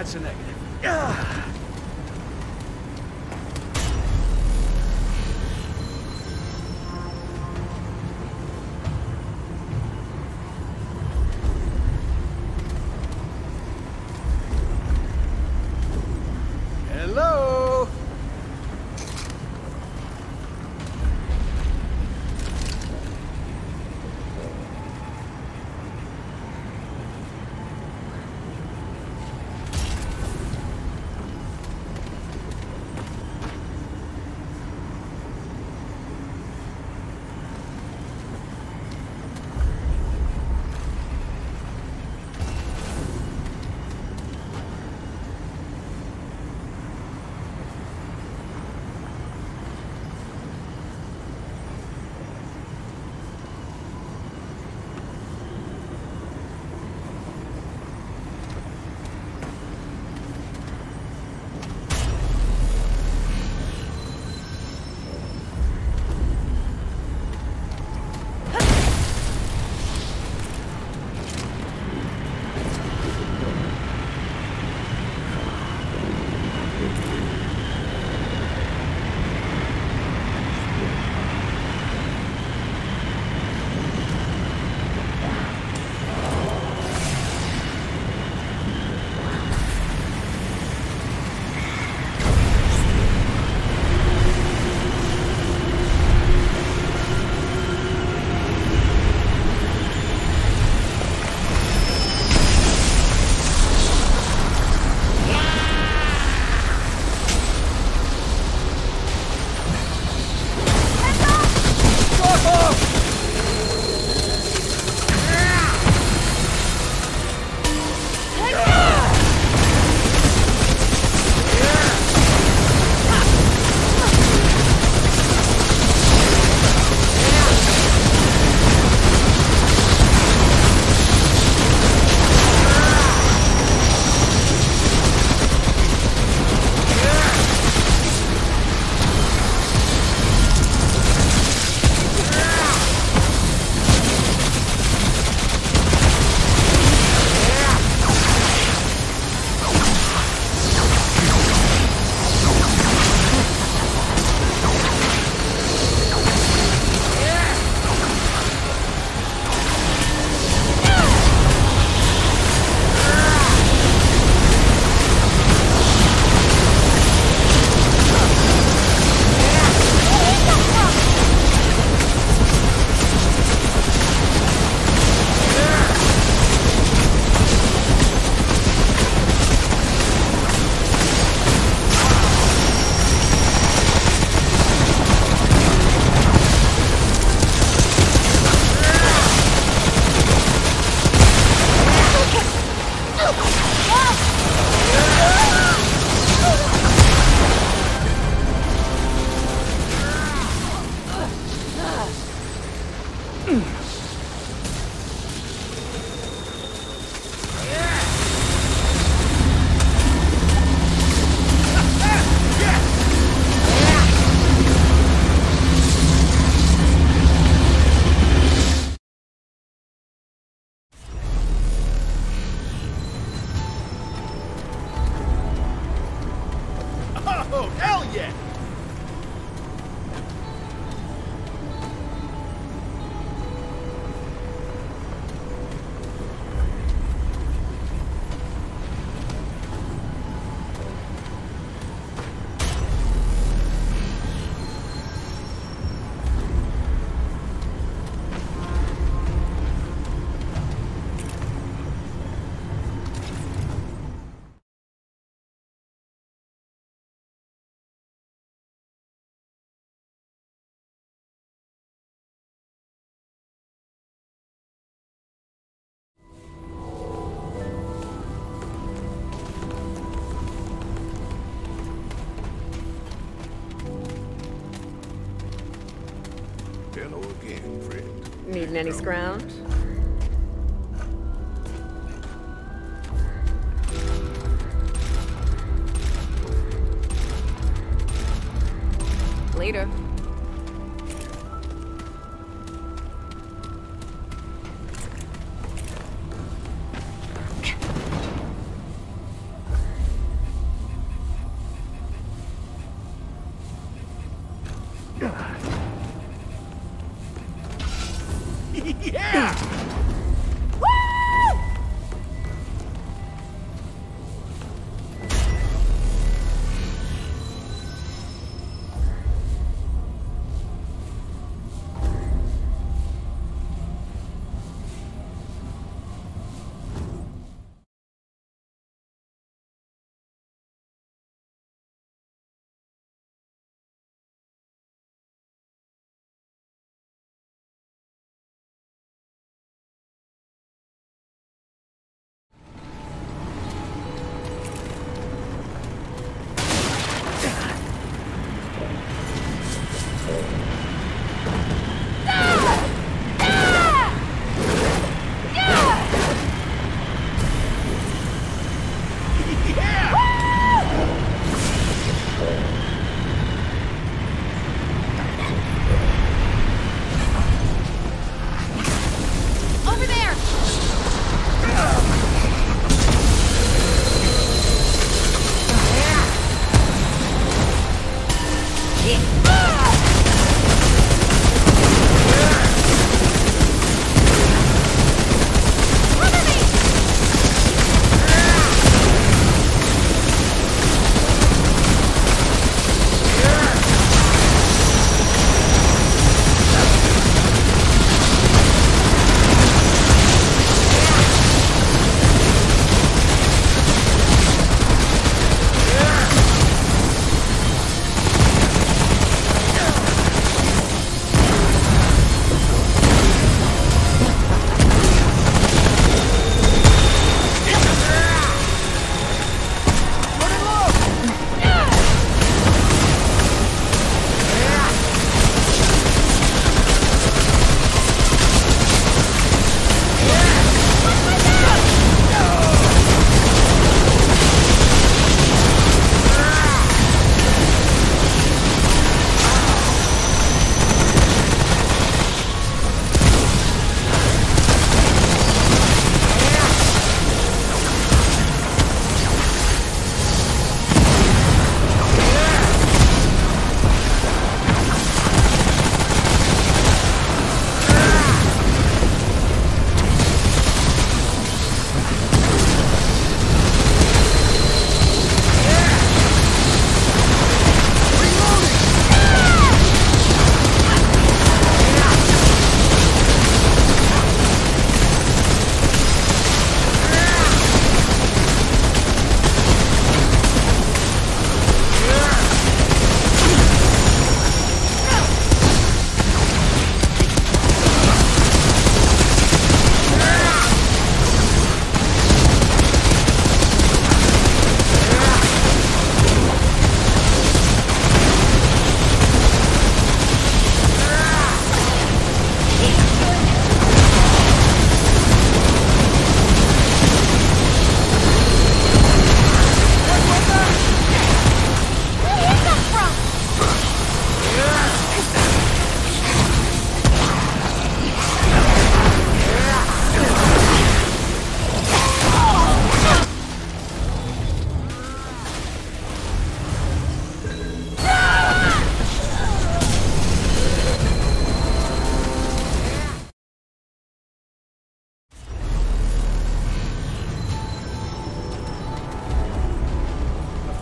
That's a negative. Hello. Hello again, friend. Needing any scrounge? Later. Yeah! Woo!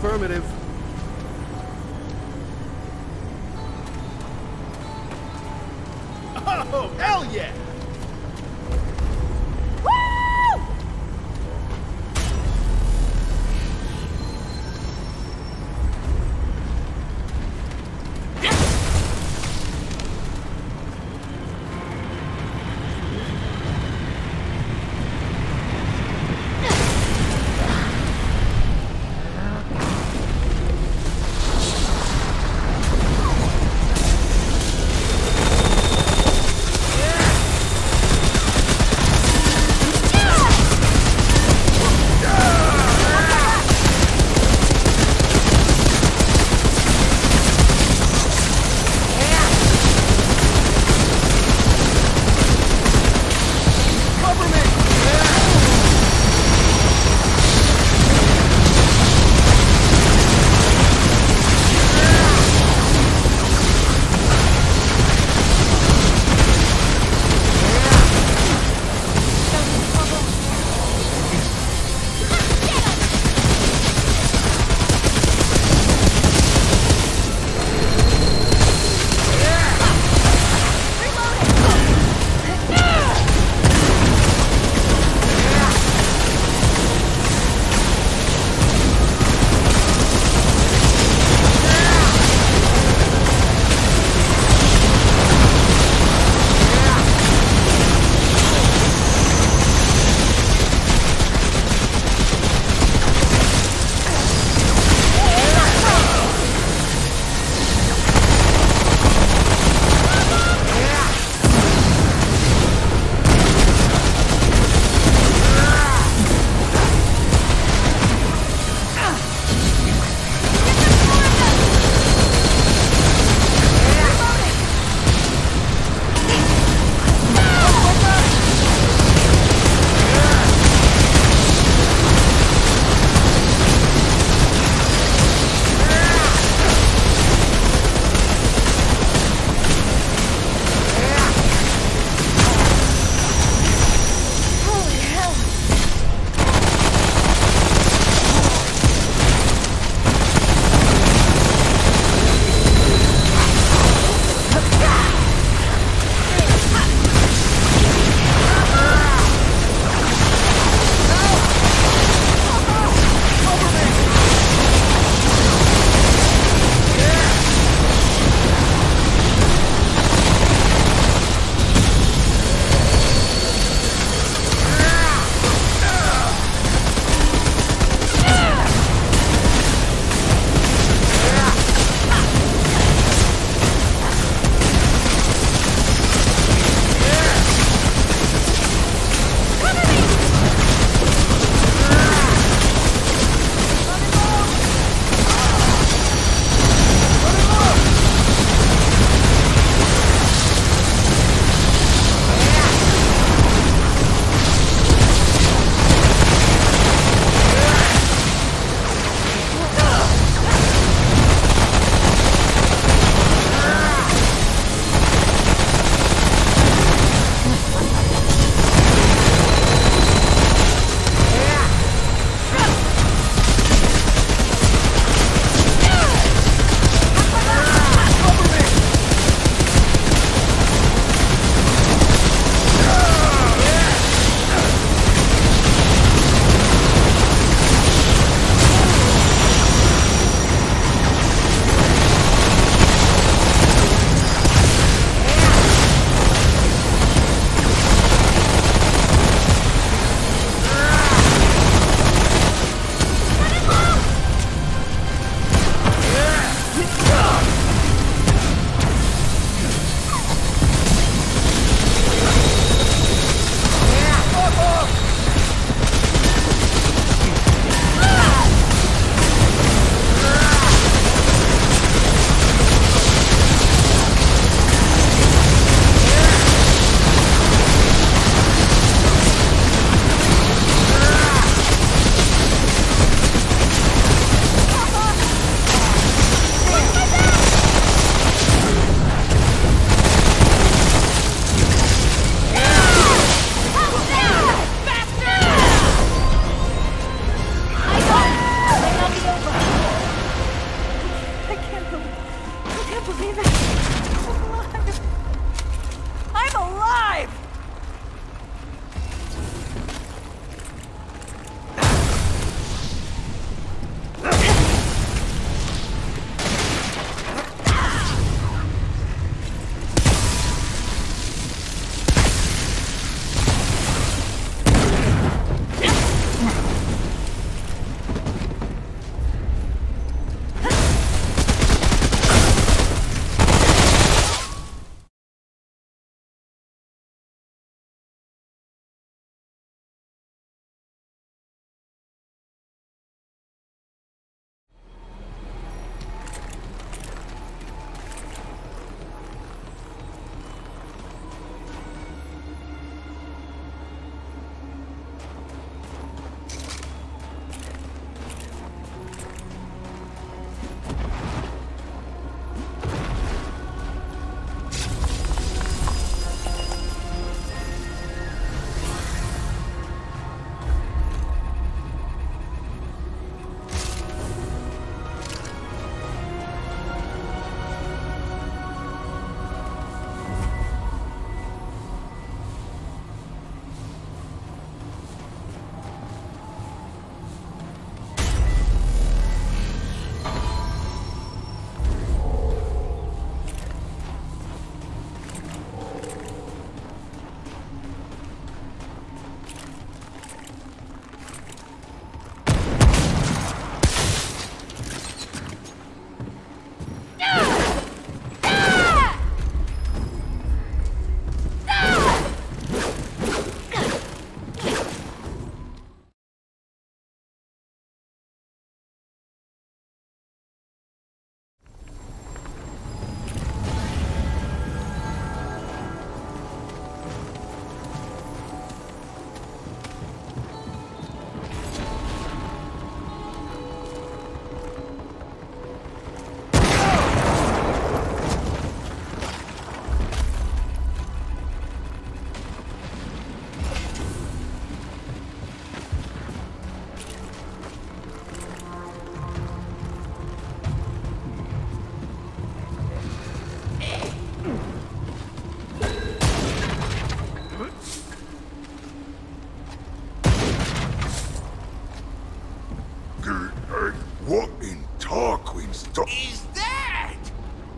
Affirmative. Oh, hell yeah!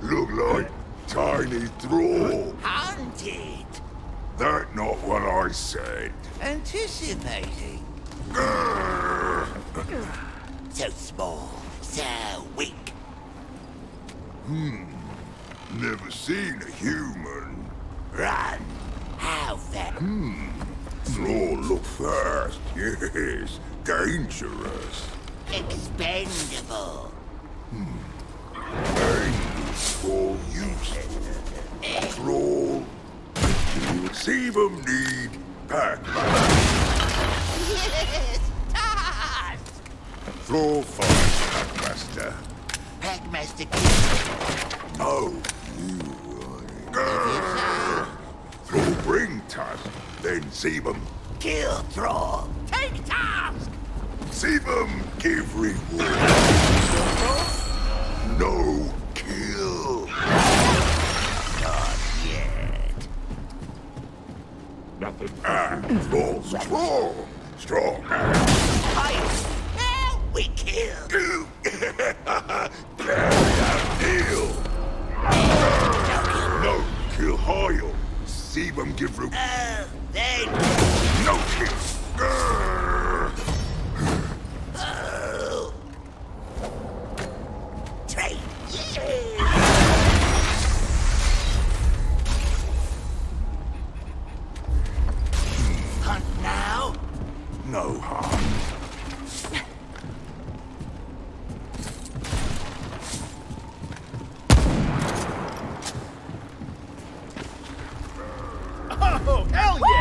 Look like tiny thrall. Hunted. That's not what I said. Anticipating. So small, so weak. Never seen a human. Run. How fast? Thrall look fast, yes. Dangerous. Expendable. Useful, Thrall. See them need Pac-Man. Yes, task! Thrall fight, Pac-Master. Pac-Master kills. No, you won't. Thrall bring task, then see them. Kill Thrall. Take task! See them give reward. No kill. Nothing. Strong. Now we kill. Deal. No kill. Hoyle. See them give root. They. No kill. Trade. Yeah. No harm. Oh, hell yeah!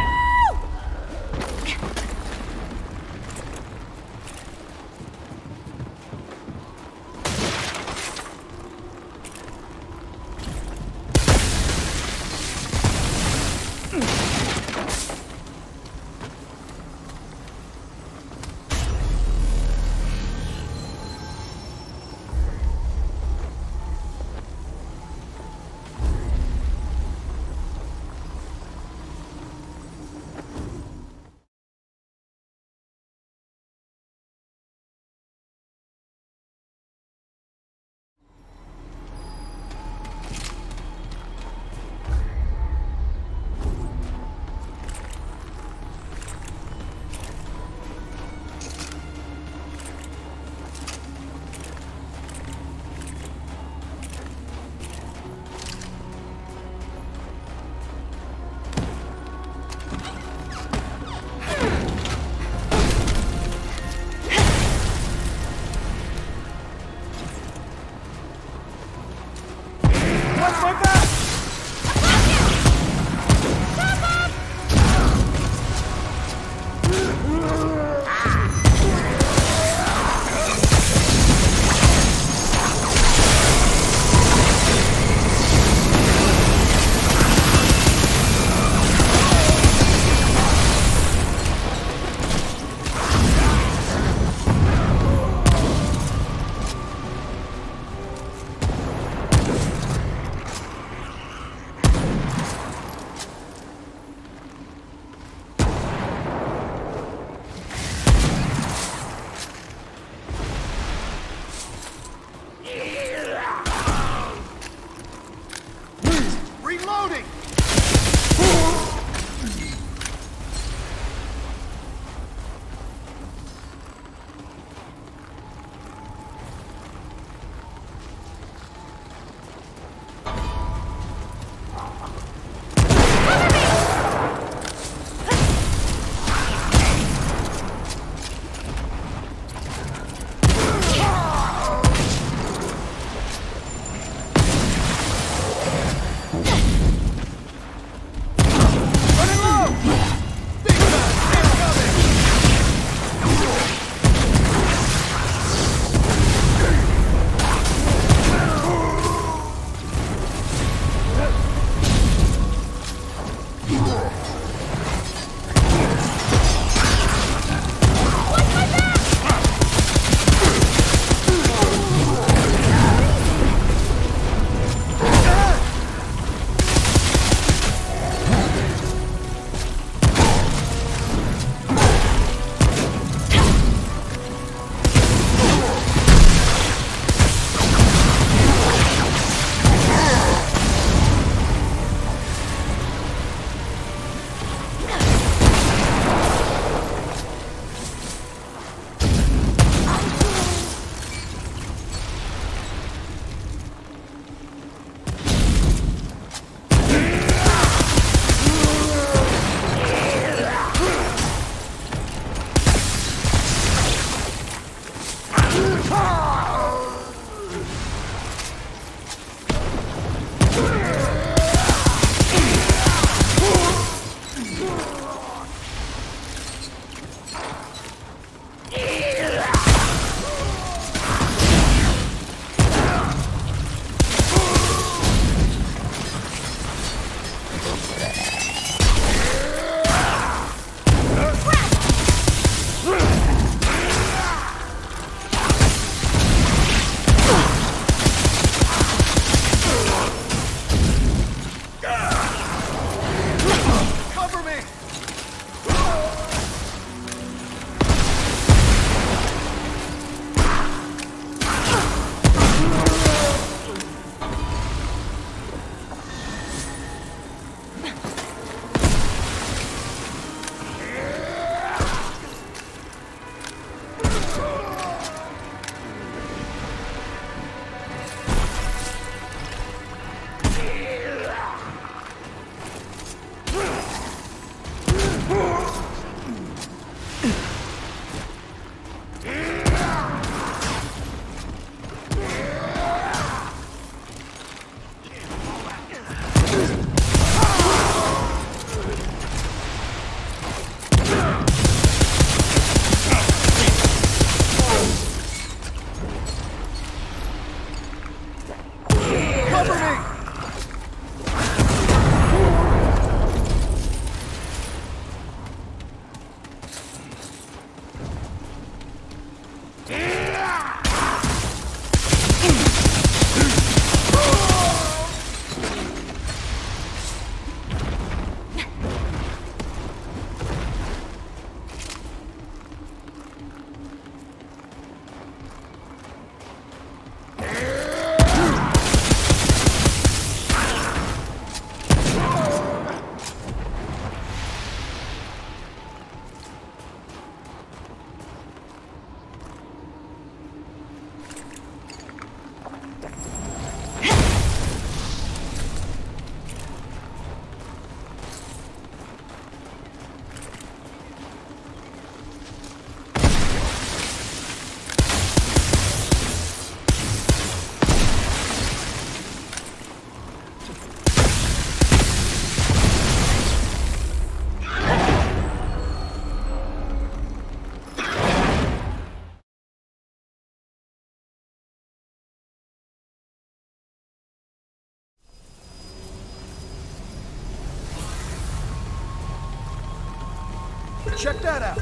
Check that out.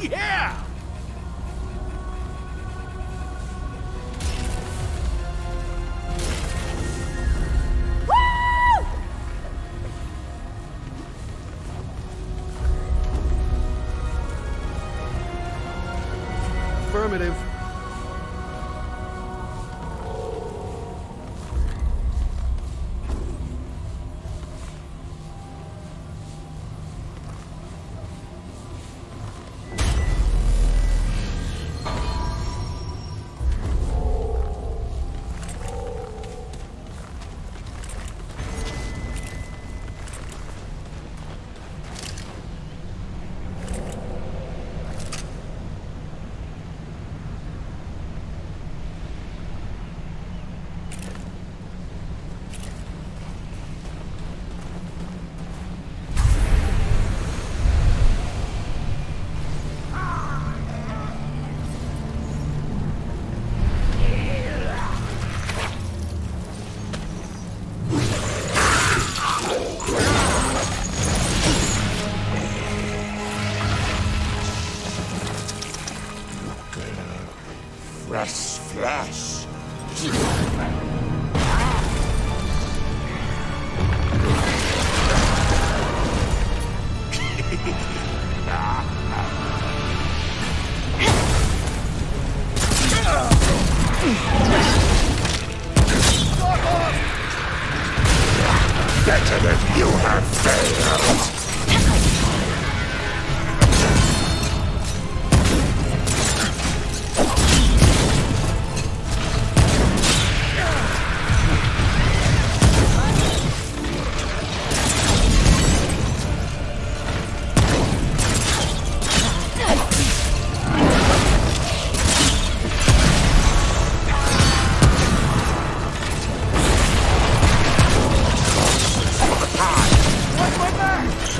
Yeah! Affirmative. Flash! Better that you have failed! Back!